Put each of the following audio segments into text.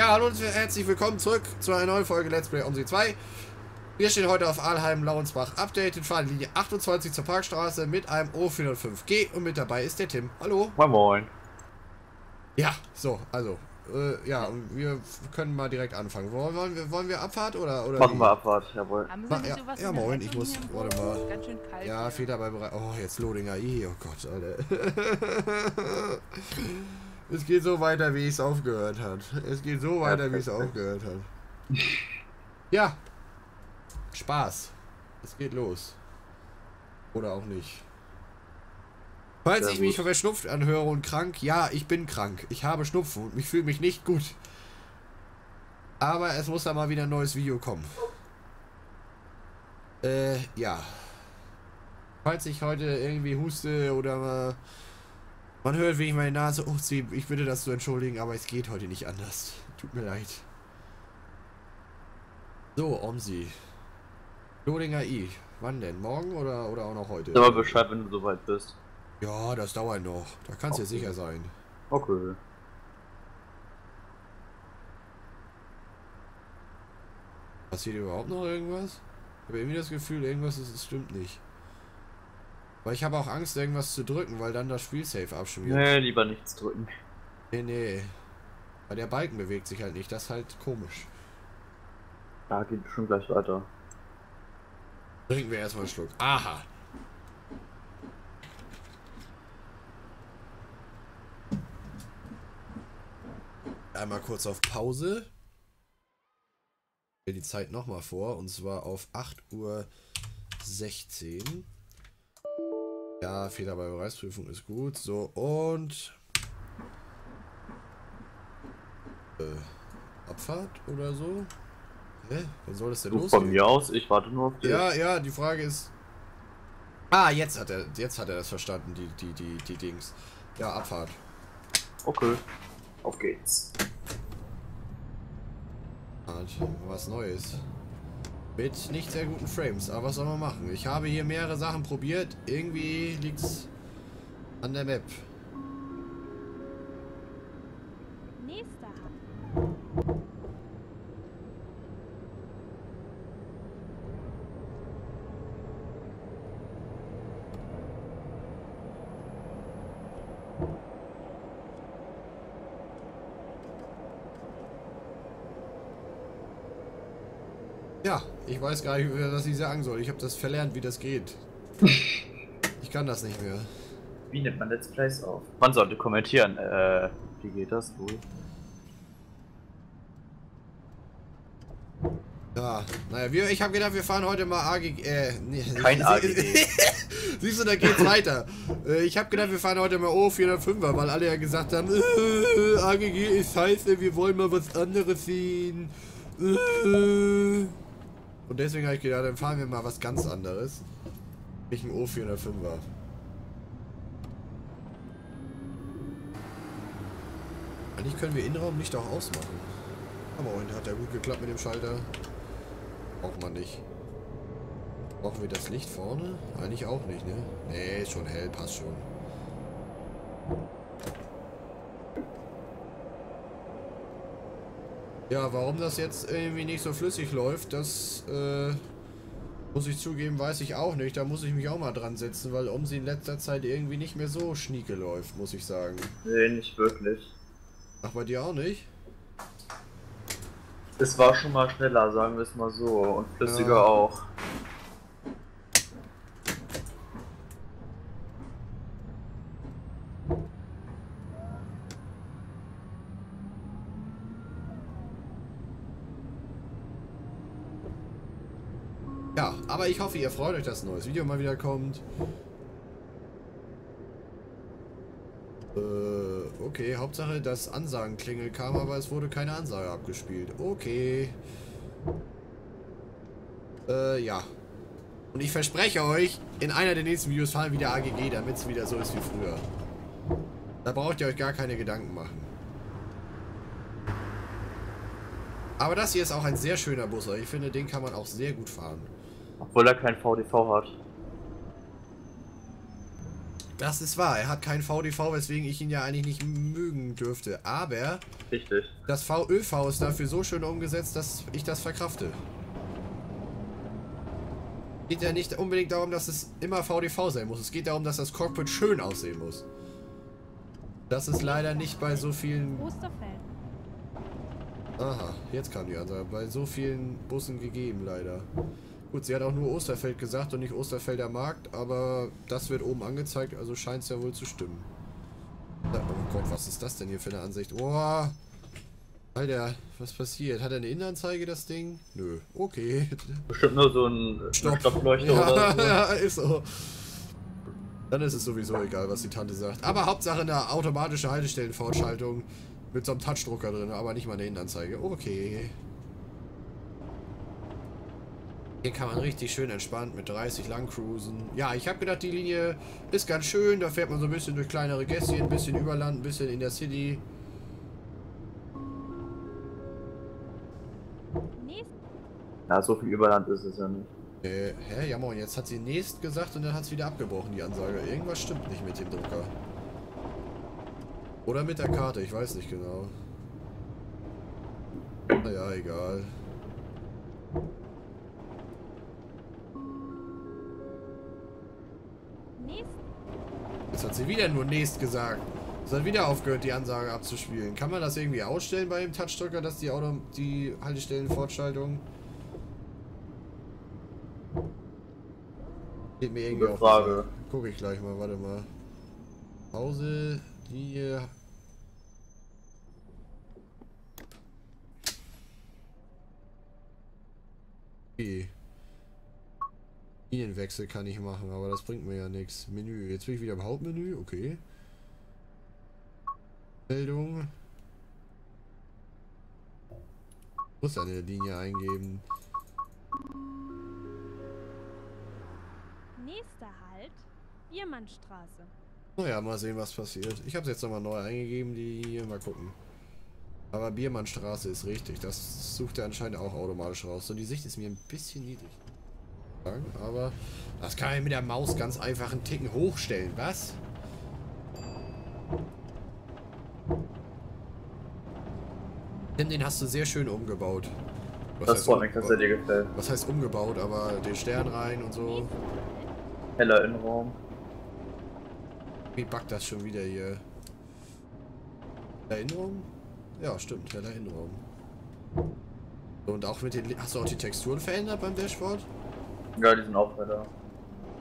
Ja, hallo und herzlich willkommen zurück zu einer neuen Folge Let's Play Omsi 2. Wir stehen heute auf Ahlheim-Laurenzbach Update und fahren Linie 28 zur Parkstraße mit einem O405G und mit dabei ist der Tim. Hallo. Moin Moin. Ja, so, also, ja, und wir können mal direkt anfangen. Wollen wir Abfahrt oder machen wir Abfahrt, jawohl. Ja, moin, ich muss, warte mal. Ganz schön kalt, ja, Fehler bei bereit. Oh, jetzt Lodinger, oh Gott, Alter. Es geht so weiter, wie es aufgehört hat. Es geht so weiter, wie es aufgehört hat. Ja. Spaß. Es geht los. Oder auch nicht. Falls ich mich verschnupft anhöre und krank, ja, ich bin krank. Ich habe Schnupfen und ich fühle mich nicht gut. Aber es muss da mal wieder ein neues Video kommen. Ja. Falls ich heute irgendwie huste oder... Man hört, wie ich meine Nase hochziehe. Ich bitte das zu entschuldigen, aber es geht heute nicht anders. Tut mir leid. So, Omsi. Lodinger I. Wann denn? Morgen oder auch noch heute? Sag mal Bescheid, wenn du soweit bist. Ja, das dauert noch. Da kannst du sicher sein. Okay. Passiert überhaupt noch irgendwas? Ich habe irgendwie das Gefühl, irgendwas ist, es stimmt nicht. Weil ich habe auch Angst, irgendwas zu drücken, weil dann das Spiel safe abschmiert. Nee, lieber nichts drücken. Nee, nee. Weil der Balken bewegt sich halt nicht, das ist halt komisch. Da geht schon gleich weiter. Trinken wir erstmal einen Schluck. Aha! Einmal kurz auf Pause. Ich stelle die Zeit nochmal vor, und zwar auf 8:16 Uhr. Ja, Fehler bei Bereichsprüfung ist gut. So, und... Abfahrt oder so? Hä? Wann soll das denn losgehen? Von mir aus, ich warte nur auf dich. Ja, ja, die Frage ist... Ah, jetzt hat er das verstanden, die Dings. Ja, Abfahrt. Okay. Auf geht's. Was Neues. Mit nicht sehr guten Frames, aber was soll man machen? Ich habe hier mehrere Sachen probiert, irgendwie liegt's an der Map. Ja, ich weiß gar nicht, was ich sagen soll. Ich habe das verlernt, wie das geht. Ich kann das nicht mehr. Wie nimmt man Let's Plays auf? Man sollte kommentieren. Wie geht das wohl? Ja, naja, ich habe gedacht, wir fahren heute mal AGG. Nee, kein AGG. Siehst du, da geht's weiter. Ich habe gedacht, wir fahren heute mal O405er, weil alle ja gesagt haben, AGG ist scheiße, wir wollen mal was anderes sehen. Und deswegen habe ich gedacht, dann fahren wir mal was ganz anderes. Nicht ein O405er. Eigentlich können wir Innenraum nicht auch ausmachen. Aber heute hat ja gut geklappt mit dem Schalter. Braucht man nicht. Brauchen wir das Licht vorne? Eigentlich auch nicht, ne? Nee, ist schon hell, passt schon. Ja, warum das jetzt irgendwie nicht so flüssig läuft, das muss ich zugeben, weiß ich auch nicht. Da muss ich mich auch mal dran setzen, weil Omsi in letzter Zeit irgendwie nicht mehr so schnieke läuft, muss ich sagen. Nee, nicht wirklich. Ach, bei dir auch nicht? Es war schon mal schneller, sagen wir es mal so, und flüssiger ja. Auch. Ja, aber ich hoffe, ihr freut euch, dass ein neues Video mal wieder kommt. Okay, Hauptsache, das Ansagenklingel kam, aber es wurde keine Ansage abgespielt. Okay. Ja. Und ich verspreche euch, in einer der nächsten Videos fahren wieder AGG, damit es wieder so ist wie früher. Da braucht ihr euch gar keine Gedanken machen. Aber das hier ist auch ein sehr schöner Bus. Ich finde, den kann man auch sehr gut fahren. Obwohl er kein VDV hat. Das ist wahr. Er hat kein VDV, weswegen ich ihn ja eigentlich nicht mögen dürfte. Aber richtig. Das VÖV ist dafür so schön umgesetzt, dass ich das verkrafte. Es geht ja nicht unbedingt darum, dass es immer VDV sein muss. Es geht darum, dass das Cockpit schön aussehen muss. Das ist leider nicht bei so vielen... Osterfelder. Aha, jetzt kam die Ansage. Bei so vielen Bussen gegeben, leider. Gut, sie hat auch nur Osterfeld gesagt und nicht Osterfelder Markt, aber das wird oben angezeigt, also scheint es ja wohl zu stimmen. Oh Gott, was ist das denn hier für eine Ansicht? Oh, Alter, was passiert? Hat er eine Innenanzeige, das Ding? Nö, okay. Bestimmt nur so ein Stoppleuchte oder so. Ja, ist so. Dann ist es sowieso egal, was die Tante sagt. Aber Hauptsache eine automatische Haltestellenfortschaltung mit so einem Touchdrucker drin, aber nicht mal eine Innenanzeige. Okay. Hier kann man richtig schön entspannt mit 30 lang cruisen. Ja, ich habe gedacht, die Linie ist ganz schön. Da fährt man so ein bisschen durch kleinere Gässchen, ein bisschen Überland, ein bisschen in der City. Ja, so viel Überland ist es ja nicht. Hä? Ja, moin, jetzt hat sie nächst gesagt und dann hat es wieder abgebrochen, die Ansage. Irgendwas stimmt nicht mit dem Drucker. Oder mit der Karte, ich weiß nicht genau. Naja, egal. Jetzt hat sie wieder nur nächst gesagt. Es hat wieder aufgehört, die Ansage abzuspielen. Kann man das irgendwie ausstellen bei dem Touchdrucker, dass die Haltestellenfortschaltung... Geht mir irgendwie auf. Guck ich gleich mal, warte mal. Pause, Linie. Okay. Linienwechsel kann ich machen, aber das bringt mir ja nichts. Menü, jetzt bin ich wieder im Hauptmenü, okay. Meldung. Muss eine Linie eingeben. Nächster Halt, Biermannstraße. Naja, mal sehen, was passiert. Ich habe es jetzt nochmal neu eingegeben, die hier mal gucken. Aber Biermannstraße ist richtig. Das sucht er anscheinend auch automatisch raus. So, die Sicht ist mir ein bisschen niedrig. Aber das kann ich mit der Maus ganz einfach einen Ticken hochstellen, was? Denn den hast du sehr schön umgebaut. Das freut mich, dass er dir gefällt. Was heißt umgebaut, aber den Stern rein und so. Heller Innenraum. Wie backt das schon wieder hier? Heller Innenraum? Ja, stimmt, heller Innenraum. Und auch mit den... Hast du auch die Texturen verändert beim Dashboard? Ja, die sind auch weiter.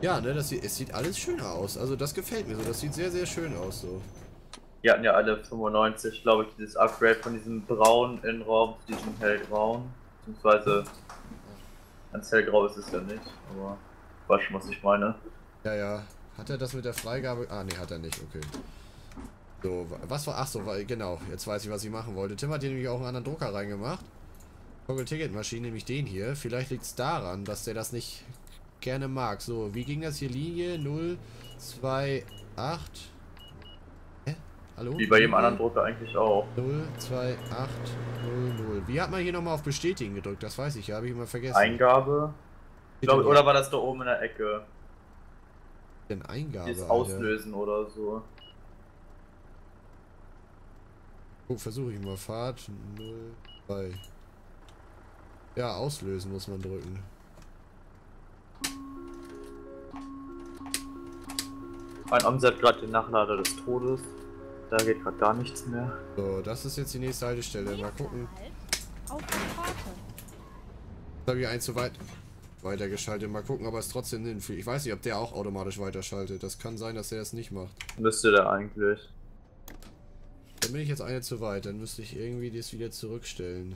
Ja, ne, es sieht alles schöner aus. Also das gefällt mir so, das sieht sehr, sehr schön aus so. Die hatten ja alle 95, glaube ich, dieses Upgrade von diesem braunen Innenraum zu diesem hellgrauen. Beziehungsweise ganz hellgrau ist es ja nicht, aber ich weiß schon, was ich meine. Ja, ja. Hat er das mit der Freigabe? Ah, ne, hat er nicht, okay. So, was war... Achso, genau, jetzt weiß ich, was ich machen wollte. Tim hat hier nämlich auch einen anderen Drucker reingemacht. Ticketmaschine, nämlich den hier. Vielleicht liegt es daran, dass der das nicht gerne mag. So, wie ging das hier? Linie 028. Hä? Hallo? Wie bei jedem anderen Drucker eigentlich auch. 02800. Wie hat man hier nochmal auf Bestätigen gedrückt? Das weiß ich ja, habe ich immer vergessen. Eingabe? Ich glaub, oder war das da oben in der Ecke? Denn Eingabe? Das Auslösen oder so. Oh, versuche ich mal. Fahrt 02. Ja, auslösen muss man drücken. Mein Omsi hat gerade den Nachlader des Todes. Da geht gerade gar nichts mehr. So, das ist jetzt die nächste Haltestelle. Mal gucken. Jetzt habe ich einen zu weit weitergeschaltet. Mal gucken, aber es ist trotzdem sinnvoll. Ich weiß nicht, ob der auch automatisch weiterschaltet. Das kann sein, dass er es nicht macht. Müsste der eigentlich. Dann bin ich jetzt eine zu weit. Dann müsste ich irgendwie das wieder zurückstellen.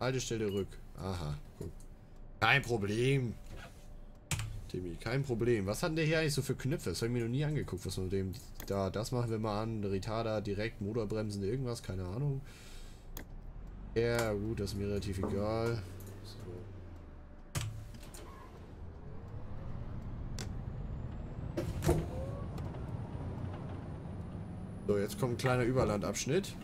Haltestelle rück. Aha, guck. Kein Problem. Timmy, kein Problem. Was hat der hier eigentlich so für Knöpfe? Das habe ich mir noch nie angeguckt, was mit dem... Da, das machen wir mal an. Retarder, direkt, Motorbremsen, irgendwas, keine Ahnung. Ja, gut, das ist mir relativ egal. So, so jetzt kommt ein kleiner Überlandabschnitt.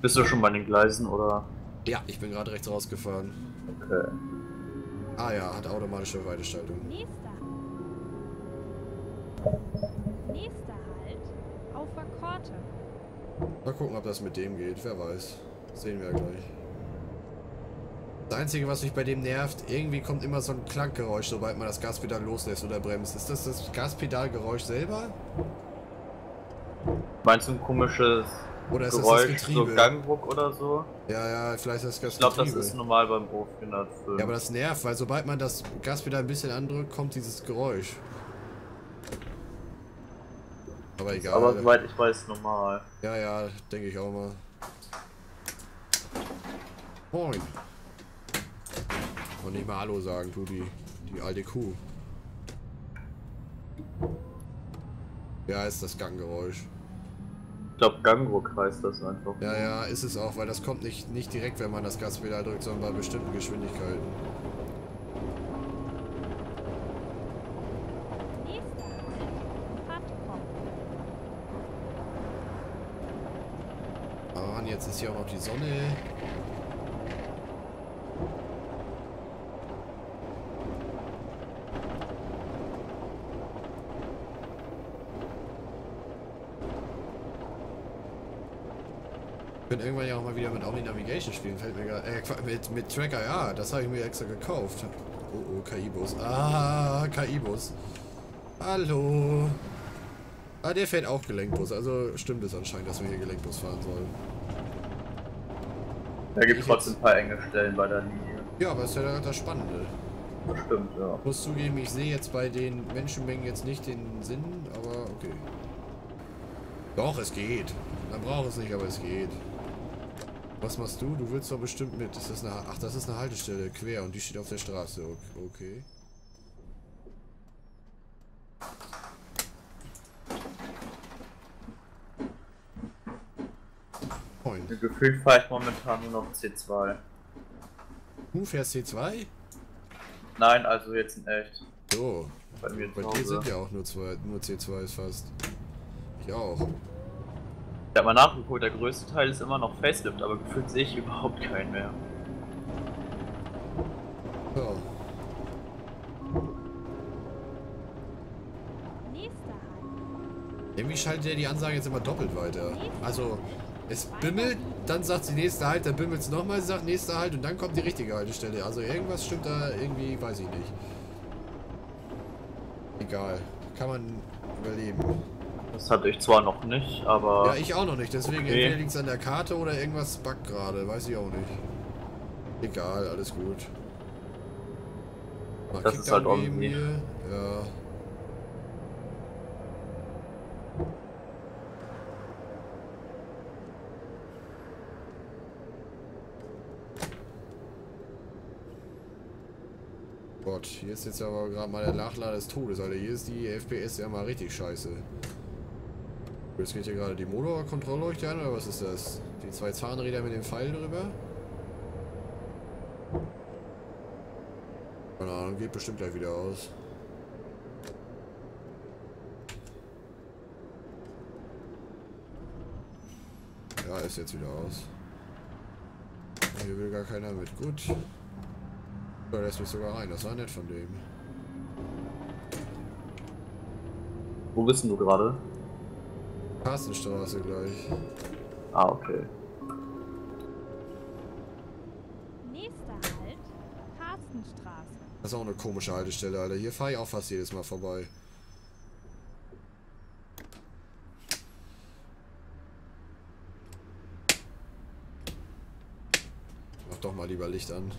Bist du schon bei den Gleisen, oder...? Ja, ich bin gerade rechts rausgefahren. Okay. Ah ja, hat automatische Weiterschaltung. Nächster Halt auf Korte. Mal gucken, ob das mit dem geht. Wer weiß. Sehen wir ja gleich. Das Einzige, was mich bei dem nervt, irgendwie kommt immer so ein Klanggeräusch, sobald man das Gaspedal loslässt oder bremst. Ist das das Gaspedalgeräusch selber? Meinst du ein komisches oder ist Geräusch, das Getriebe? So Gangdruck oder so? Ja, ja, vielleicht ist das Gaspedal. Ich glaube, das ist normal beim Hof. Ja, aber das nervt, weil sobald man das Gaspedal ein bisschen andrückt, kommt dieses Geräusch. Aber egal. Aber soweit ich weiß, normal. Ja, ja, denke ich auch mal. Moin. Und nicht mal Hallo sagen, du, die alte Kuh. Ja, ist das Ganggeräusch. Ich glaube, Gangdruck heißt das einfach. Ja, ja, ist es auch, weil das kommt nicht direkt, wenn man das Gaspedal drückt, sondern bei bestimmten Geschwindigkeiten. Ah, jetzt ist hier auch noch die Sonne. Ich bin irgendwann ja auch mal wieder mit Omni Navigation spielen, fällt mir gerade. Mit Tracker, ja, das habe ich mir extra gekauft. Oh, KI-Bus. Ah, KI-Bus. Hallo. Ah, der fährt auch Gelenkbus, also stimmt es anscheinend, dass wir hier Gelenkbus fahren sollen. Da gibt es trotzdem ein paar enge Stellen bei der Linie. Ja, aber ist ja das Spannende. Das stimmt, ja. Ich muss zugeben, ich sehe jetzt bei den Menschenmengen jetzt nicht den Sinn, aber okay. Doch, es geht. Man braucht es nicht, aber es geht. Was machst du? Du willst doch bestimmt mit. Ist das eine Ach, das ist eine Haltestelle, quer, und die steht auf der Straße. Okay. Moin. Gefühlt fahre ich momentan nur noch C2. Du fährst C2? Nein, also jetzt in echt. So. Bei dir sind ja auch nur C2 ist fast. Ich auch. Ich hab mal nachgeholt, der größte Teil ist immer noch Facelift, aber gefühlt sehe ich überhaupt keinen mehr. Oh. Irgendwie schaltet der die Ansage jetzt immer doppelt weiter. Also, es bimmelt, dann sagt sie nächster Halt, dann bimmelt es nochmal, sagt nächster Halt und dann kommt die richtige Haltestelle. Also irgendwas stimmt da irgendwie, weiß ich nicht. Egal, kann man überleben. Das hatte ich zwar noch nicht, aber... Ja, ich auch noch nicht, deswegen okay. Entweder liegt es an der Karte oder irgendwas buggt gerade, weiß ich auch nicht. Egal, alles gut. Mal das ist halt irgendwie... Ja. Gott, hier ist jetzt aber gerade mal der Nachlader des Todes, Alter. Hier ist die FPS ja mal richtig scheiße. Jetzt geht hier gerade die Motorkontrollleuchte an, oder was ist das? Die zwei Zahnräder mit dem Pfeil drüber? Keine Ahnung, geht bestimmt gleich wieder aus. Ja, ist jetzt wieder aus. Hier will gar keiner mit. Gut. Da lässt mich sogar rein, das war nett von dem. Wo bist denn du gerade? Straße gleich. Ah, okay. Nächster Halt, Straße. Das ist auch eine komische Haltestelle, Alter. Hier fahre ich auch fast jedes Mal vorbei. Mach doch mal lieber Licht an.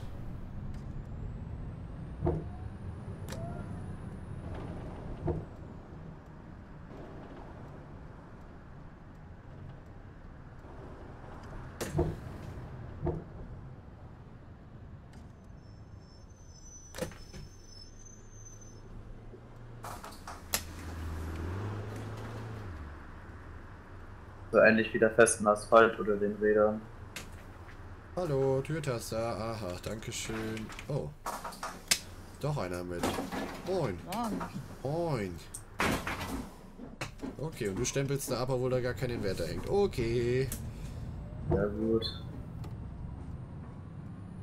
So ähnlich wie der festen Asphalt oder den Rädern. Hallo, Türtaster. Aha, dankeschön. Oh. Doch einer mit. Moin. Moin. Okay, und du stempelst da ab, obwohl da gar keinen Wert da hängt. Okay. Ja, gut.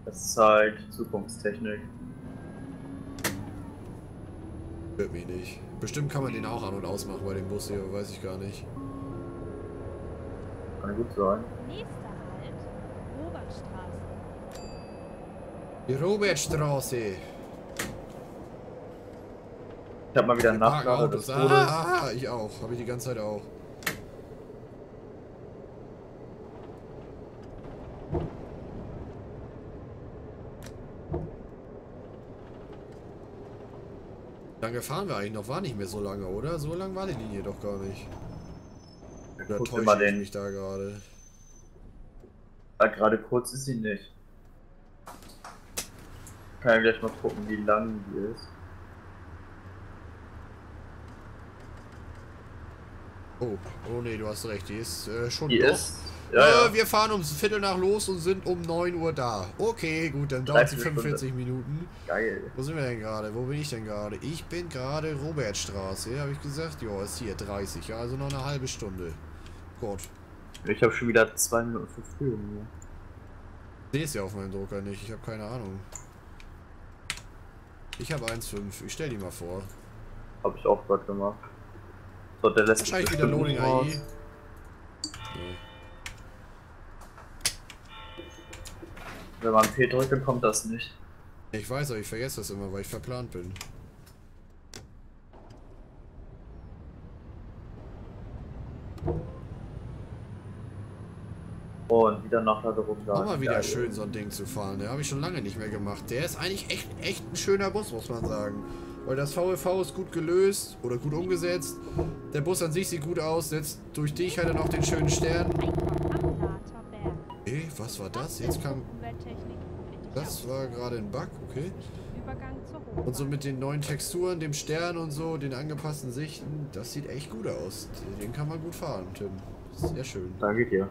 Das ist halt Zukunftstechnik. Hört mich nicht. Bestimmt kann man den auch an- und ausmachen bei dem Bus hier, weiß ich gar nicht. Kann gut sein. Nächster Halt, Robertstraße. Die Robertstraße. Ich hab mal wieder Nachfrage des Todes. Ah, ich auch. Habe ich die ganze Zeit auch. Wie lange fahren wir eigentlich noch? War nicht mehr so lange, oder? So lang war die Linie doch gar nicht. Oder täusche ich mich da gerade? Ah, gerade kurz ist sie nicht. Kann ja gleich mal gucken, wie lang die ist. Oh, oh ne, du hast recht, die ist schon die doch. Ist? Ja, ja. Wir fahren um 17:15 los und sind um 9 Uhr da. Okay, gut, dann dauert sie 45 Minuten. Geil. Wo sind wir denn gerade? Wo bin ich denn gerade? Ich bin gerade Robertstraße, habe ich gesagt. Jo, ist hier 30, ja, also noch eine halbe Stunde. Gott. Ich habe schon wieder 2 Minuten Verspätung hier. Ich sehe es ja auf meinem Drucker nicht, ich habe keine Ahnung. Ich habe 1,5, ich stell die mal vor. Habe ich auch gerade gemacht. So, der letzte wahrscheinlich wieder Loading AI. Nee. Wenn man P drückt, dann kommt das nicht. Ich weiß, aber ich vergesse das immer, weil ich verplant bin. Und wieder Nachladerung da. Auch mal wieder schön so ein Ding zu fahren, der habe ich schon lange nicht mehr gemacht. Der ist eigentlich echt ein schöner Bus, muss man sagen. Weil das VÖV ist gut gelöst oder gut umgesetzt. Der Bus an sich sieht gut aus, setzt durch dich halt dann auch den schönen Stern. Hey, was war das? Jetzt kam... Das war gerade ein Bug, okay. Und so mit den neuen Texturen, dem Stern und so, den angepassten Sichten, das sieht echt gut aus. Den kann man gut fahren, Tim. Sehr schön. Danke dir.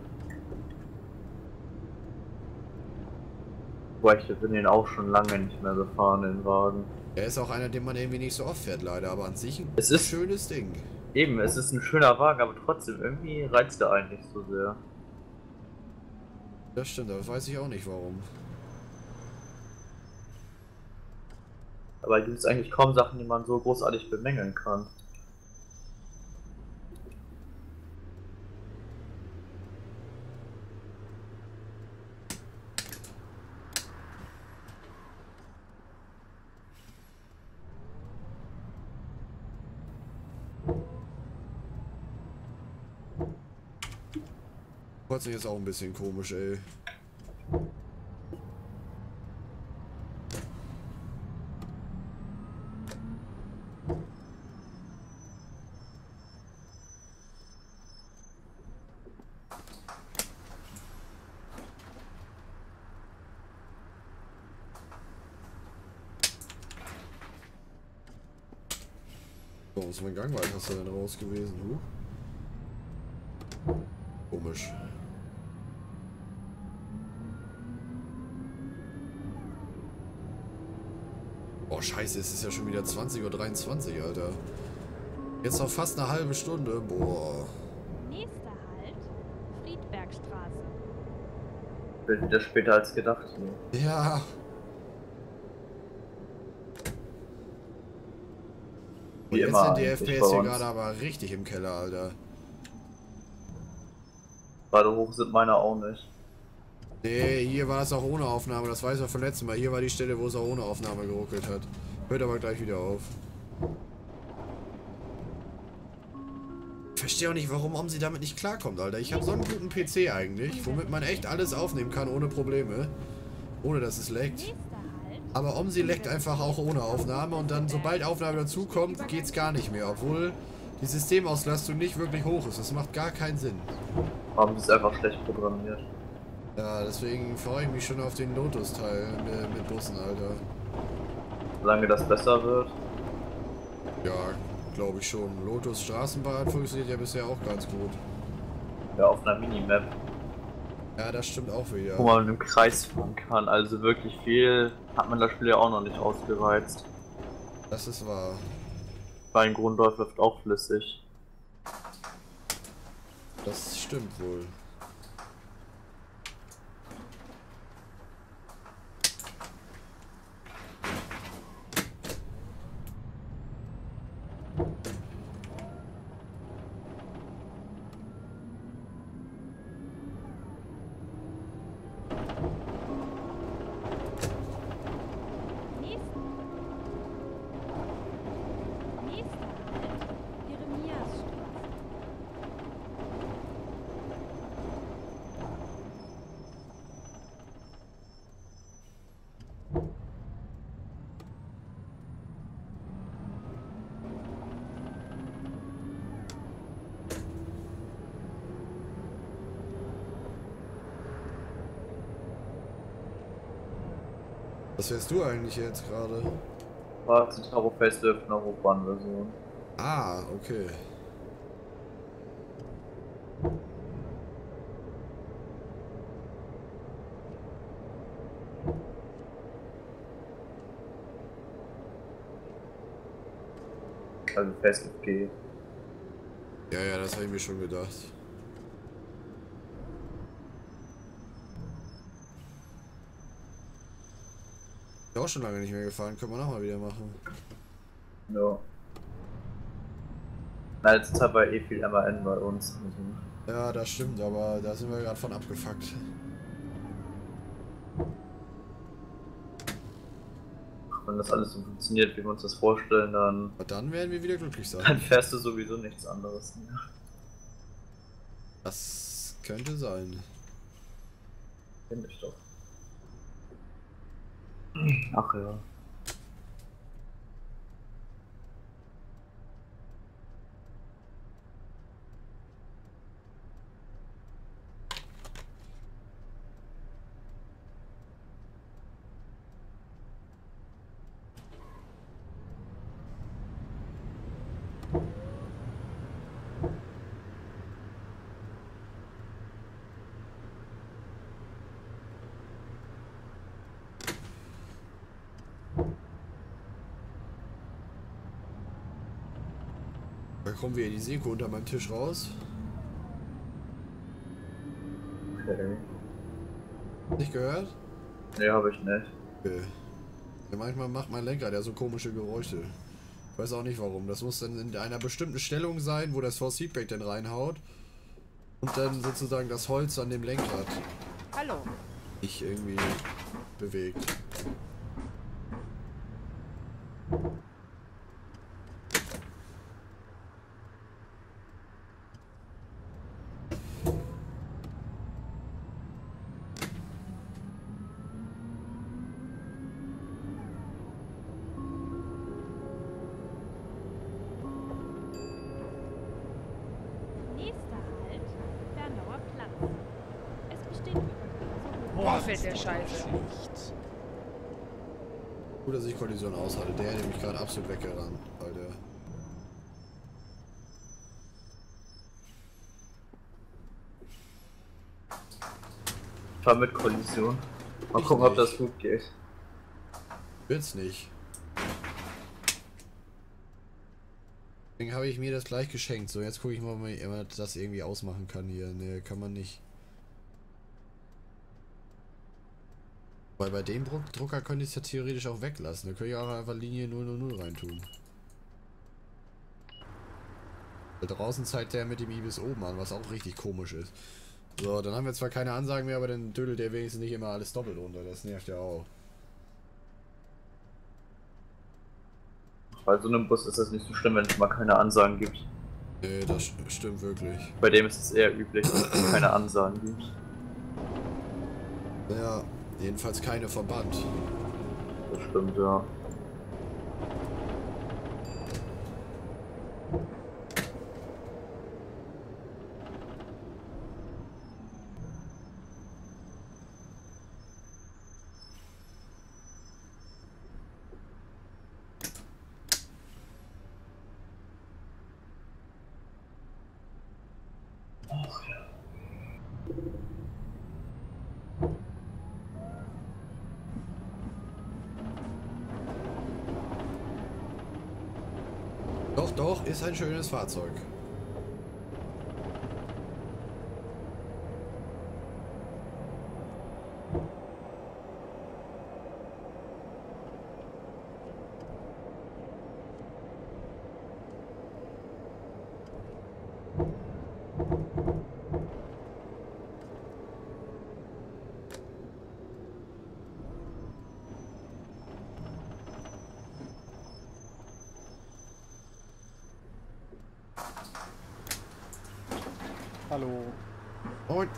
Boah, ich bin den auch schon lange nicht mehr gefahren, den Wagen. Er ist auch einer, den man irgendwie nicht so oft fährt, leider, aber an sich ein schönes Ding. Eben, es ist ein schöner Wagen, aber trotzdem, irgendwie reizt er einen nicht so sehr. Das stimmt, aber das weiß ich auch nicht warum. Aber gibt es eigentlich kaum Sachen, die man so großartig bemängeln kann. Das ist auch ein bisschen komisch, ey. So, aus meinem Gang war ich hast du denn raus gewesen, du? Komisch. Oh scheiße, es ist ja schon wieder 20:23 Uhr, Alter. Jetzt noch fast eine halbe Stunde, boah. Nächster Halt, Friedbergstraße. Bin wieder später als gedacht. Ne? Ja. Und jetzt sind die FPS hier gerade aber richtig im Keller, Alter. Gerade hoch sind meine auch nicht. Nee, hier war es auch ohne Aufnahme, das weiß man vom letzten Mal. Hier war die Stelle, wo es auch ohne Aufnahme geruckelt hat. Hört aber gleich wieder auf. Ich verstehe auch nicht, warum Omsi damit nicht klarkommt, Alter. Ich habe so einen guten PC eigentlich, womit man echt alles aufnehmen kann ohne Probleme. Ohne, dass es leckt. Aber Omsi leckt einfach auch ohne Aufnahme und dann, sobald Aufnahme dazukommt, geht's gar nicht mehr. Obwohl die Systemauslastung nicht wirklich hoch ist. Das macht gar keinen Sinn. Omsi ist einfach schlecht programmiert. Ja, deswegen freue ich mich schon auf den Lotus-Teil mit Bussen, Alter. Solange das besser wird? Ja, glaube ich schon. Lotus-Straßenbahn funktioniert ja bisher auch ganz gut. Ja, auf einer Minimap. Ja, das stimmt auch wieder. Wo man im Kreis fahren kann, also wirklich viel hat man das Spiel ja auch noch nicht ausgereizt. Das ist wahr. Bei Grunddorf läuft auch flüssig. Das stimmt wohl. Was fährst du eigentlich jetzt gerade? War zu Turbo Facelift, Nachhochbahnversion. Ah, okay. Also Facelift G. Ja, ja, das habe ich mir schon gedacht. Auch schon lange nicht mehr gefahren, können wir nochmal wieder machen. No. Na, jetzt ist aber eh viel MAN bei uns. Ja, das stimmt, aber da sind wir gerade von abgefuckt. Wenn das alles so funktioniert, wie wir uns das vorstellen, dann... Aber dann werden wir wieder glücklich sein. Dann fährst du sowieso nichts anderes mehr. Das könnte sein. Finde ich doch. Ach ja. Kommen wir in die Seko unter meinem Tisch raus. Okay. Nicht gehört? Ne, habe ich nicht. Okay. Ja, manchmal macht mein Lenkrad ja so komische Geräusche. Ich weiß auch nicht warum. Das muss dann in einer bestimmten Stellung sein, wo das Force Feedback dann reinhaut. Und dann sozusagen das Holz an dem Lenkrad. Hallo. Sich irgendwie bewegt. Gut, dass ich Kollision aushalte. Der hätte mich gerade absolut weggerannt, Alter. Ich fahr mit Kollision. Mal gucken, ob das gut geht. Wird's nicht. Deswegen habe ich mir das gleich geschenkt. So, jetzt gucke ich mal, ob man das irgendwie ausmachen kann hier. Ne, kann man nicht. Weil bei dem Drucker könnte ich es ja theoretisch auch weglassen. Da könnte ich auch einfach Linie 000 reintun. Weil draußen zeigt der mit dem Ibis oben an, was auch richtig komisch ist. So, dann haben wir zwar keine Ansagen mehr, aber dann dödelt der wenigstens nicht immer alles doppelt runter. Das nervt ja auch. Bei so einem Bus ist das nicht so schlimm, wenn es mal keine Ansagen gibt. Nee, das stimmt wirklich. Bei dem ist es eher üblich, dass es keine Ansagen gibt. Ja. Jedenfalls keine Verband. Das stimmt, ja. Doch, ist ein schönes Fahrzeug. Hallo. Moin.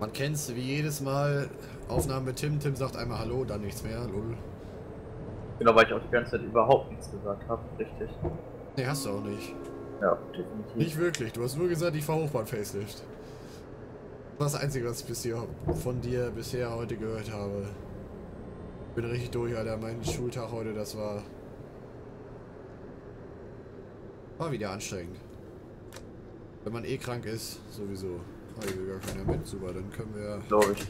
Man kennt's wie jedes Mal. Aufnahme mit Tim. Tim sagt einmal Hallo, dann nichts mehr. Lol. Genau, weil ich auch die ganze Zeit überhaupt nichts gesagt habe. Richtig. Nee, hast du auch nicht. Ja, definitiv. Nicht wirklich. Du hast nur gesagt, ich fahre Hochbahn-Facelift. Das Einzige, was ich von dir bisher heute gehört habe. Ich bin richtig durch, Alter. Mein Schultag heute, das war wieder anstrengend. Wenn man eh krank ist, sowieso. Oh, hier will gar keiner mit. Super, dann können wir... Glaube ich.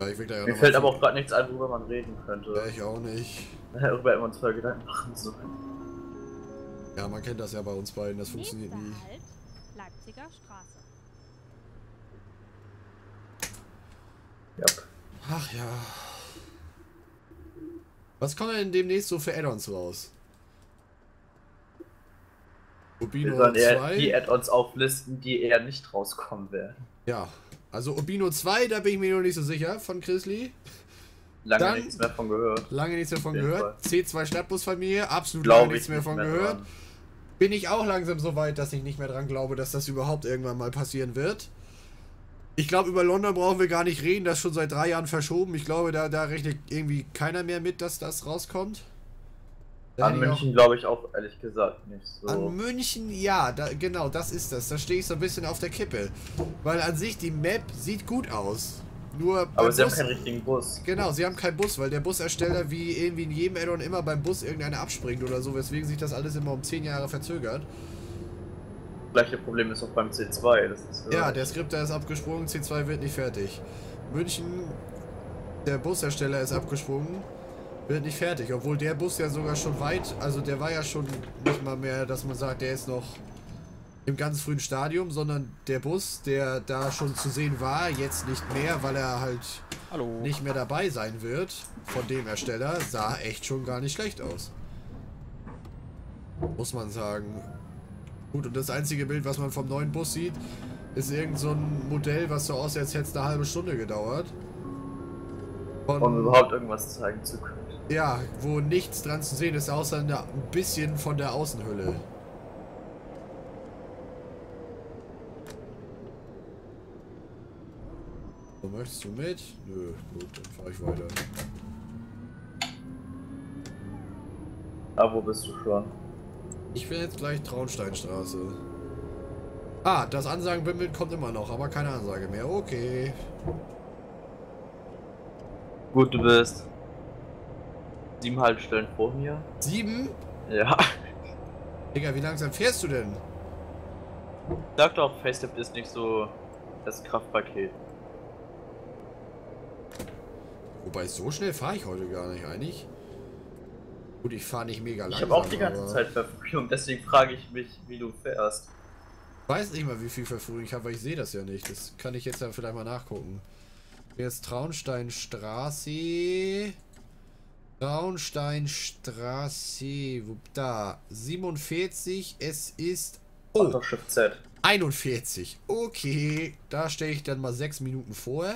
Ja, ich will gleich auch. Mir fällt aber auch gerade nichts ein, worüber man reden könnte. Ja, ich auch nicht. Darüber immer uns voll Gedanken machen sollen. Ja, man kennt das ja bei uns beiden. Das funktioniert nie. Leipziger Straße. Ja. Ach ja. Was kommt denn demnächst so für Add-ons raus? Urbino 2? Die Add-ons auflisten, die eher nicht rauskommen werden. Ja, also Urbino 2, da bin ich mir noch nicht so sicher, von Chrisley. Lange nichts mehr von gehört. Lange nichts mehr von gehört. C2 Stadtbusfamilie, absolut lange nichts mehr von gehört. Bin ich auch langsam so weit, dass ich nicht mehr dran glaube, dass das überhaupt irgendwann mal passieren wird. Ich glaube, über London brauchen wir gar nicht reden, das ist schon seit 3 Jahren verschoben. Ich glaube, da rechnet irgendwie keiner mehr mit, dass das rauskommt. An München glaube ich auch ehrlich gesagt nicht so. An München, ja, genau, das ist das. Da stehe ich so ein bisschen auf der Kippe. Weil an sich die Map sieht gut aus. Nur aber sie haben keinen richtigen Bus. Genau, sie haben keinen Bus, weil der Busersteller wie irgendwie in jedem Addon immer beim Bus irgendeiner abspringt oder so, weswegen sich das alles immer um 10 Jahre verzögert. Das gleiche Problem ist auch beim C2. Das ist ja, der Skripter ist abgesprungen, C2 wird nicht fertig. München, der Bushersteller ist abgesprungen, wird nicht fertig. Obwohl der Bus ja sogar schon weit, also der war ja schon nicht mal mehr, dass man sagt, der ist noch im ganz frühen Stadium, sondern der Bus, der da schon zu sehen war, jetzt nicht mehr, weil er halt nicht mehr dabei sein wird, von dem Hersteller, sah echt schon gar nicht schlecht aus. Muss man sagen. Gut, und das einzige Bild, was man vom neuen Bus sieht, ist irgend so ein Modell, was so aussieht, als hätte es eine halbe Stunde gedauert. Um überhaupt irgendwas zeigen zu können. Ja, wo nichts dran zu sehen ist, außer ein bisschen von der Außenhülle. So, möchtest du mit? Nö, gut, dann fahre ich weiter. Ah, wo bist du schon? Ich will jetzt gleich Traunsteinstraße. Ah, das Ansagenbimmel kommt immer noch, aber keine Ansage mehr. Okay. Gut, du bist 7 Haltestellen vor mir. 7? Ja. Digga, wie langsam fährst du denn? Sag doch, Facelift ist nicht so das Kraftpaket. Wobei, so schnell fahre ich heute gar nicht eigentlich. Gut, ich fahre nicht mega langsam. Ich habe auch die ganze Zeit Verfügung, deswegen frage ich mich, wie du fährst. Ich weiß nicht mal, wie viel Verfügung ich habe, weil ich sehe das ja nicht. Das kann ich jetzt ja vielleicht mal nachgucken. Jetzt Traunsteinstraße. Traunsteinstraße. Da. 47. Es ist. Oh. 41. Okay. Da stehe ich dann mal 6 Minuten vor.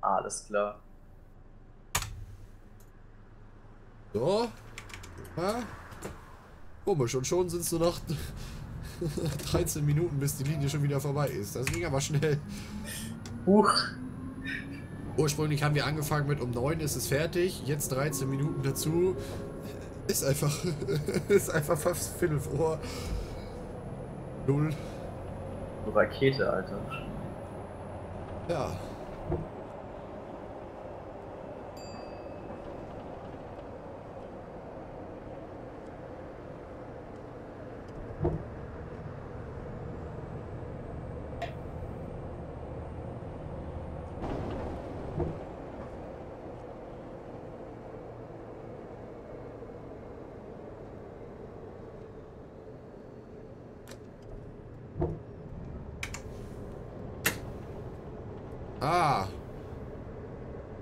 Alles klar. So. Ja. Komisch, und schon sind es nur noch 13 Minuten, bis die Linie schon wieder vorbei ist. Das ging aber schnell. Huch. Ursprünglich haben wir angefangen mit um 9 ist es fertig, jetzt 13 Minuten dazu. Ist einfach. Ist einfach fast Viertel vor. Null. Rakete, Alter. Ja.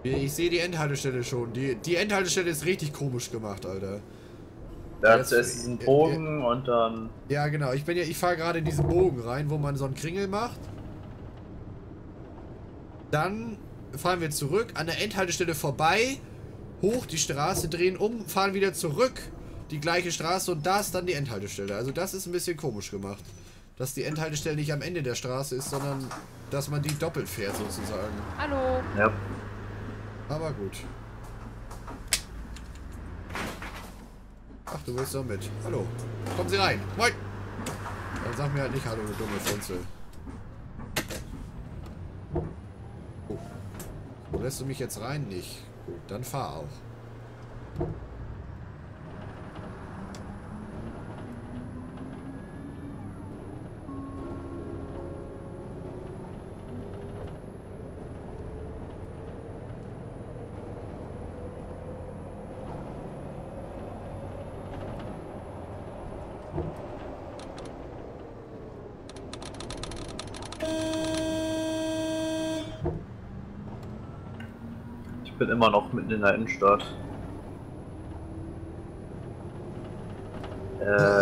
Ich sehe die Endhaltestelle schon. Die Endhaltestelle ist richtig komisch gemacht, Alter. Da hast du erst diesen Bogen und dann... Ja, genau. Ich fahre gerade in diesen Bogen rein, wo man so einen Kringel macht. Dann fahren wir zurück, an der Endhaltestelle vorbei, hoch die Straße, drehen um, fahren wieder zurück, die gleiche Straße und da ist dann die Endhaltestelle. Also das ist ein bisschen komisch gemacht. dass die Endhaltestelle nicht am Ende der Straße ist, sondern dass man die doppelt fährt sozusagen. Hallo. Ja. Aber gut. Ach, du willst doch mit. Hallo. Kommen Sie rein. Moin. Dann sag mir halt nicht hallo, du dumme Funzel. Oh. So, lässt du mich jetzt rein? Nicht. Gut, dann fahr auch. Ich bin immer noch mitten in der Innenstadt.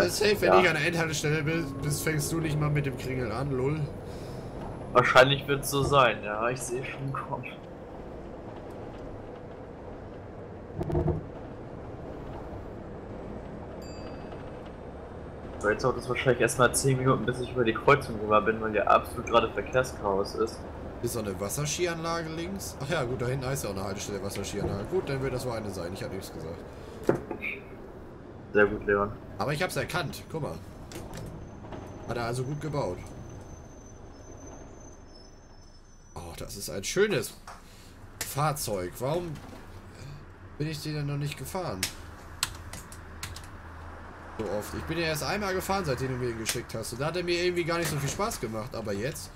Safe, wenn ja. Ich an der Endhaltestelle bist, fängst du nicht mal mit dem Kringel an, lol. Wahrscheinlich wird es so sein, ja, ich sehe schon, komm. So, jetzt dauert es wahrscheinlich erstmal 10 Minuten, bis ich über die Kreuzung rüber bin, weil hier absolut gerade Verkehrschaos ist. Ist auch eine Wasserskianlage links? Ach ja, gut, da hinten ist ja auch eine Haltestelle Wasserskianlage. Gut, dann wird das wohl eine sein. Ich habe nichts gesagt. Sehr gut, Leon. Aber ich hab's erkannt. Guck mal. Hat er also gut gebaut. Oh, das ist ein schönes Fahrzeug. Warum bin ich den denn noch nicht gefahren? So oft. Ich bin ja erst einmal gefahren, seitdem du mir ihn geschickt hast. Und da hat er mir irgendwie gar nicht so viel Spaß gemacht. Aber jetzt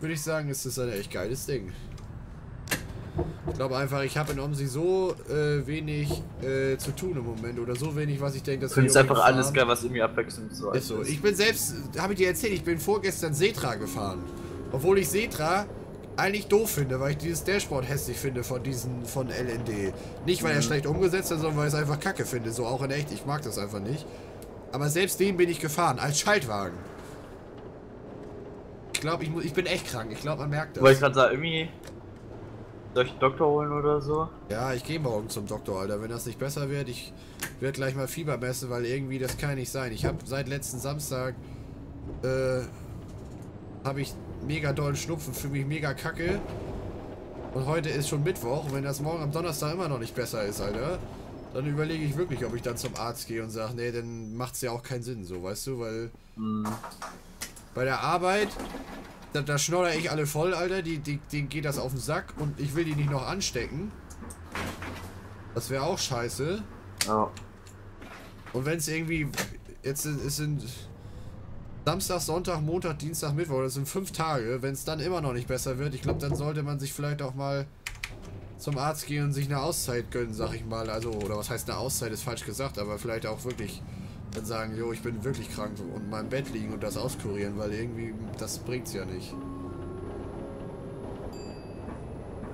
würde ich sagen, ist das ein echt geiles Ding. Ich glaube einfach, ich habe in Omsi so wenig zu tun im Moment oder so wenig, was ich denke, dass wir jetzt einfach fahren. Alles geil, was irgendwie abwechselnd so ist. So. Ich bin selbst, habe ich dir erzählt, ich bin vorgestern Setra gefahren. Obwohl ich Setra eigentlich doof finde, weil ich dieses Dashboard hässlich finde von LND. Nicht, weil er schlecht umgesetzt ist, sondern weil ich es einfach kacke finde. So auch in echt, ich mag das einfach nicht. Aber selbst den bin ich gefahren, als Schaltwagen. Ich glaube, ich bin echt krank. Ich glaube, man merkt das. Wollte ich gerade sagen, irgendwie soll ich einen Doktor holen oder so? Ja, ich gehe morgen zum Doktor, Alter. Wenn das nicht besser wird, ich werde gleich mal Fieber messen, weil irgendwie das kann nicht sein. Ich habe seit letzten Samstag habe ich mega dollen Schnupfen, fühle mich mega kacke. Und heute ist schon Mittwoch. Und wenn das morgen am Donnerstag immer noch nicht besser ist, Alter, dann überlege ich wirklich, ob ich dann zum Arzt gehe und sage, nee, dann macht's ja auch keinen Sinn, so, weißt du, weil bei der Arbeit, da schnoddere ich alle voll, Alter. Denen geht das auf den Sack und ich will die nicht noch anstecken. Das wäre auch scheiße. Oh. Und wenn es irgendwie, jetzt sind Samstag, Sonntag, Montag, Dienstag, Mittwoch, das sind 5 Tage. Wenn es dann immer noch nicht besser wird, ich glaube, dann sollte man sich vielleicht auch mal zum Arzt gehen und sich eine Auszeit gönnen, sag ich mal. Also, oder was heißt eine Auszeit, ist falsch gesagt, aber vielleicht auch wirklich dann sagen, jo, ich bin wirklich krank und mal im Bett liegen und das auskurieren, weil irgendwie, das bringt's ja nicht.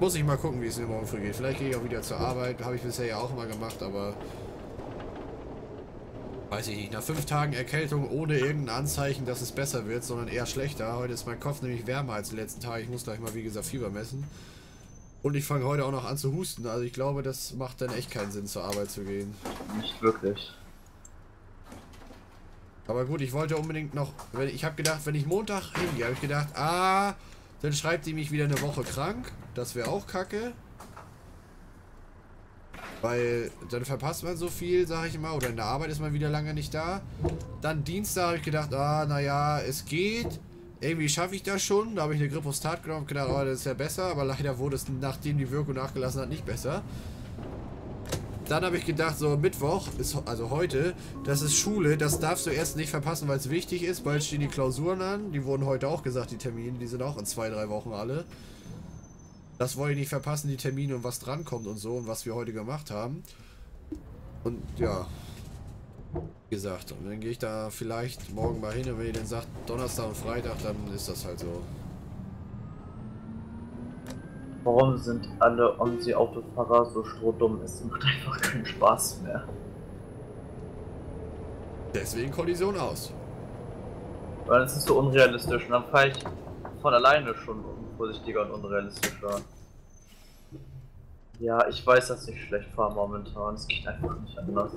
Muss ich mal gucken, wie es mir morgen früh geht. Vielleicht gehe ich auch wieder zur Arbeit, habe ich bisher ja auch mal gemacht, aber weiß ich nicht. Nach 5 Tagen Erkältung ohne irgendein Anzeichen, dass es besser wird, sondern eher schlechter. Heute ist mein Kopf nämlich wärmer als die letzten Tage. Ich muss gleich mal, wie gesagt, Fieber messen. Und ich fange heute auch noch an zu husten. Also ich glaube, das macht dann echt keinen Sinn, zur Arbeit zu gehen. Nicht wirklich. Aber gut, ich wollte unbedingt noch, ich habe gedacht, wenn ich Montag hingehe, habe ich gedacht, dann schreibt die mich wieder eine Woche krank. Das wäre auch kacke. Weil dann verpasst man so viel, sage ich mal, oder in der Arbeit ist man wieder lange nicht da. Dann Dienstag habe ich gedacht, naja, es geht. Irgendwie schaffe ich das schon. Da habe ich eine Gripostat genommen und gedacht, das ist ja besser. Aber leider wurde es, nachdem die Wirkung nachgelassen hat, nicht besser. Dann habe ich gedacht, so Mittwoch, ist, also heute, das ist Schule, das darfst du erst nicht verpassen, weil es wichtig ist. Bald stehen die Klausuren an, die wurden heute auch gesagt, die Termine, die sind auch in 2, 3 Wochen alle. Das wollte ich nicht verpassen, die Termine und was drankommt und so und was wir heute gemacht haben. Und ja, wie gesagt, und dann gehe ich da vielleicht morgen mal hin und wenn ihr dann sagt, Donnerstag und Freitag, dann ist das halt so. Warum sind alle Omsi-Autofahrer so strohdumm? Es macht einfach keinen Spaß mehr. Deswegen Kollision aus. Weil es ist so unrealistisch und dann fahre ich von alleine schon vorsichtiger und unrealistischer. Ja, ich weiß, dass ich schlecht fahre momentan. Es geht einfach nicht anders.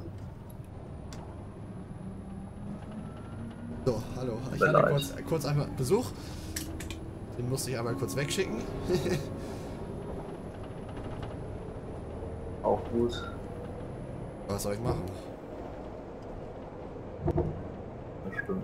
So, hallo. Ich hatte kurz einmal Besuch. Den musste ich einmal kurz wegschicken. Auch gut. Was soll ich machen? Das stimmt.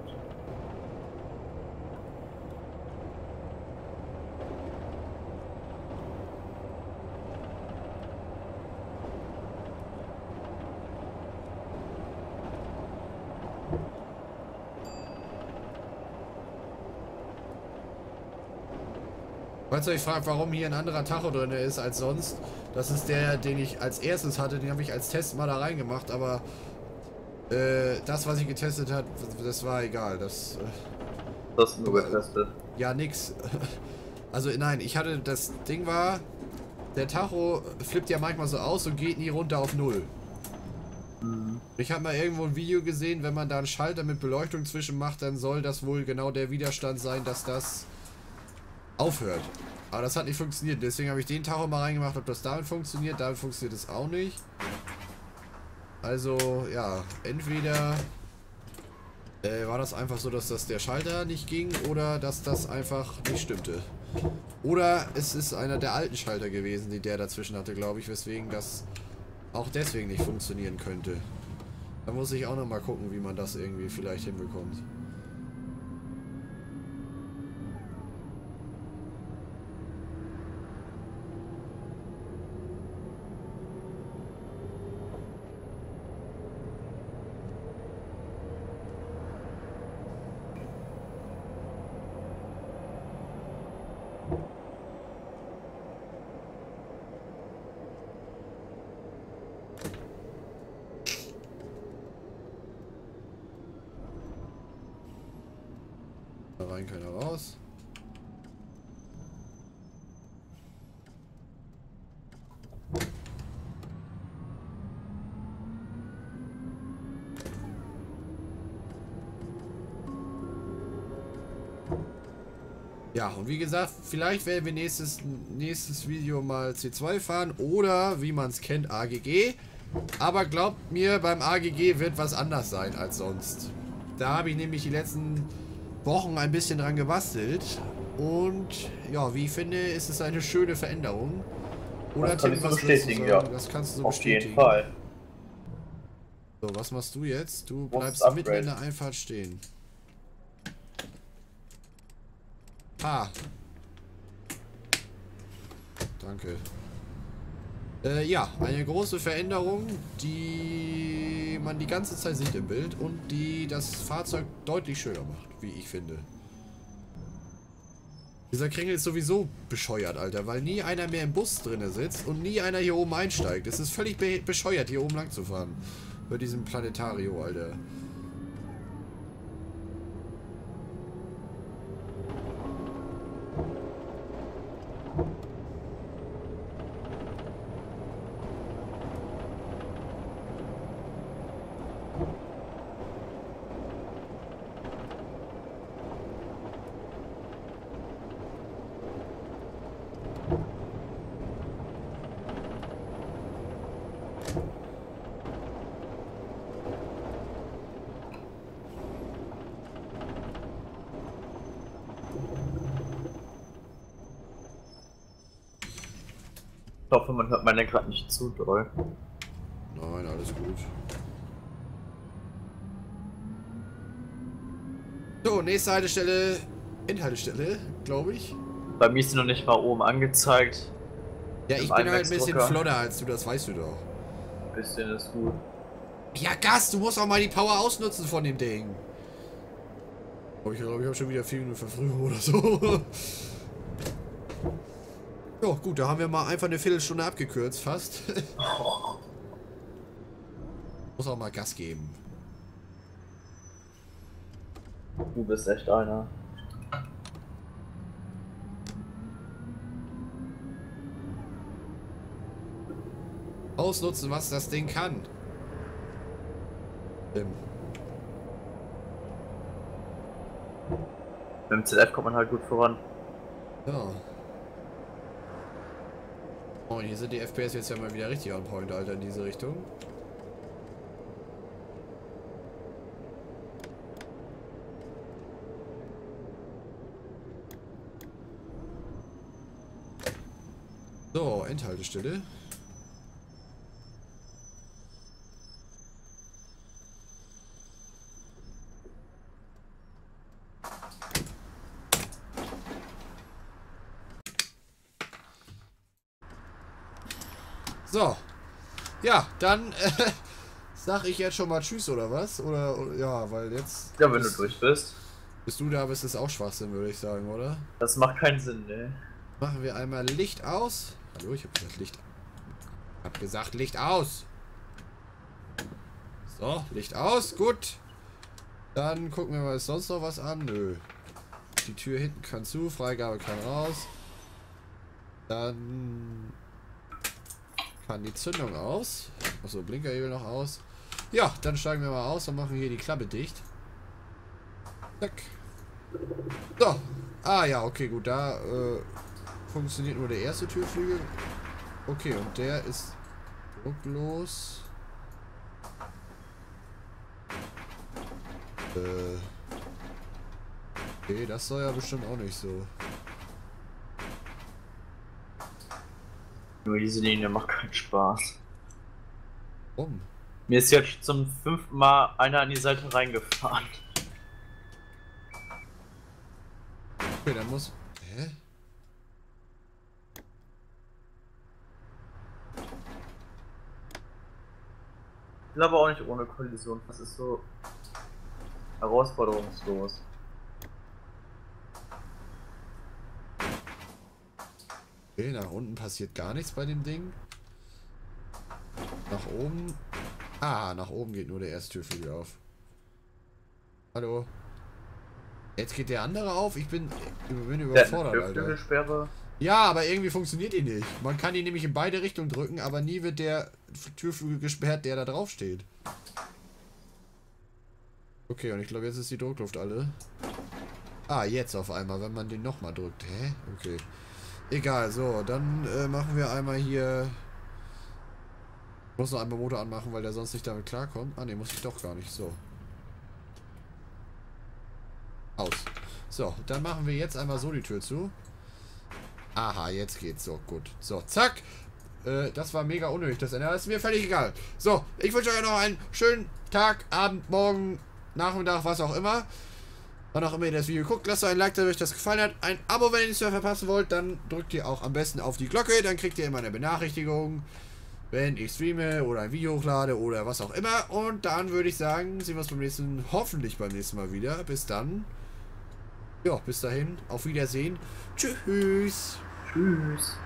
Falls ihr euch fragt, warum hier ein anderer Tacho drin ist als sonst, das ist der, den ich als erstes hatte, den habe ich als Test mal da reingemacht, aber das, was ich getestet habe, das war egal. Das ist nur getestet. Ja, nix. Also nein, ich hatte, das Ding war, der Tacho flippt ja manchmal so aus und geht nie runter auf Null. Mhm. Ich habe mal irgendwo ein Video gesehen, wenn man da einen Schalter mit Beleuchtung zwischen macht, dann soll das wohl genau der Widerstand sein, dass das aufhört. Aber das hat nicht funktioniert, deswegen habe ich den Tacho mal reingemacht, ob das damit funktioniert es auch nicht. Also, ja, entweder war das einfach so, dass das der Schalter nicht ging oder dass das einfach nicht stimmte. Oder es ist einer der alten Schalter gewesen, die der dazwischen hatte, glaube ich, weswegen das auch deswegen nicht funktionieren könnte. Da muss ich auch nochmal gucken, wie man das irgendwie vielleicht hinbekommt. Rein, keiner raus. Ja, und wie gesagt, vielleicht werden wir nächstes Video mal C2 fahren oder wie man es kennt AGG. Aber glaubt mir, beim AGG wird was anders sein als sonst. Da habe ich nämlich die letzten Wochen ein bisschen dran gebastelt und ja, wie ich finde, ist es eine schöne Veränderung. Oder das kannst du so bestätigen, ja. Das kannst du so bestätigen. Auf jeden Fall. So, was machst du jetzt? Du bleibst mitten in der Einfahrt stehen. Ah. Danke. Ja, eine große Veränderung, die man die ganze Zeit sieht im Bild und die das Fahrzeug deutlich schöner macht, wie ich finde. Dieser Kringel ist sowieso bescheuert, Alter, weil nie einer mehr im Bus drinne sitzt und nie einer hier oben einsteigt. Es ist völlig bescheuert, hier oben lang zu fahren. Über diesem Planetario, Alter. Ich hoffe, man hört mein Lenkrad nicht zu doll. Nein, alles gut. So, nächste Haltestelle. Endhaltestelle, glaube ich. Bei mir ist sie noch nicht mal oben angezeigt. Ja, ich bin halt ein bisschen flotter als du, das weißt du doch. Ein bisschen ist gut. Ja, Gast, du musst auch mal die Power ausnutzen von dem Ding. Oh, ich glaube, ich habe schon wieder 4 Minuten Verfrühung oder so. Ja, gut, da haben wir mal einfach eine Viertelstunde abgekürzt, fast. Muss auch mal Gas geben. Du bist echt einer. Ausnutzen, was das Ding kann. Mit dem ZF kommt man halt gut voran. Ja. Oh, hier sind die FPS jetzt ja mal wieder richtig on point, Alter, in diese Richtung. So, Endhaltestelle. So. Ja, dann sag ich jetzt schon mal Tschüss oder was? Oder ja, weil jetzt. Ja, wenn du durch bist. Bist du da, bist es auch Schwachsinn, würde ich sagen, oder? Das macht keinen Sinn, ne? Machen wir einmal Licht aus. Hallo, ich hab gesagt Licht. Hab gesagt Licht aus. So, Licht aus, gut. Dann gucken wir mal, ist sonst noch was an? Nö. Die Tür hinten kann zu, Freigabe kann raus. Dann kann die Zündung aus. Achso, Blinkerhebel noch aus. Ja, dann steigen wir mal aus und machen hier die Klappe dicht. Zack. So. Ah ja, okay, gut. Da funktioniert nur der erste Türflügel. Okay, und der ist drucklos. Okay, das soll ja bestimmt auch nicht so. Nur diese Linie macht keinen Spaß. Warum? Mir ist jetzt zum 5. Mal einer an die Seite reingefahren. Okay, dann muss... Hä? Ich glaube auch nicht ohne Kollision. Das ist so herausforderungslos. Okay, nach unten passiert gar nichts bei dem Ding. Nach oben. Ah, nach oben geht nur der erste Türflügel auf. Hallo. Jetzt geht der andere auf. Ich bin überfordert, Alter. Ja, aber irgendwie funktioniert die nicht. Man kann die nämlich in beide Richtungen drücken, aber nie wird der Türflügel gesperrt, der da drauf steht. Okay, und ich glaube, jetzt ist die Druckluft alle. Ah, jetzt auf einmal, wenn man den nochmal drückt. Hä? Okay. Egal, so, dann machen wir einmal hier. Ich muss noch einmal Motor anmachen, weil der sonst nicht damit klarkommt. Ah ne, muss ich doch gar nicht. So. Aus. So, dann machen wir jetzt einmal so die Tür zu. Aha, jetzt geht's. So, gut. So, zack. Das war mega unnötig, das Ende. Das ist mir völlig egal. So, ich wünsche euch noch einen schönen Tag, Abend, Morgen, Nachmittag, was auch immer. Wann auch immer ihr das Video guckt, lasst doch ein Like, wenn euch das gefallen hat. Ein Abo, wenn ihr nichts mehr verpassen wollt, dann drückt ihr auch am besten auf die Glocke. Dann kriegt ihr immer eine Benachrichtigung, wenn ich streame oder ein Video hochlade oder was auch immer. Und dann würde ich sagen, sehen wir uns hoffentlich beim nächsten Mal wieder. Bis dann. Ja, bis dahin. Auf Wiedersehen. Tschüss. Tschüss.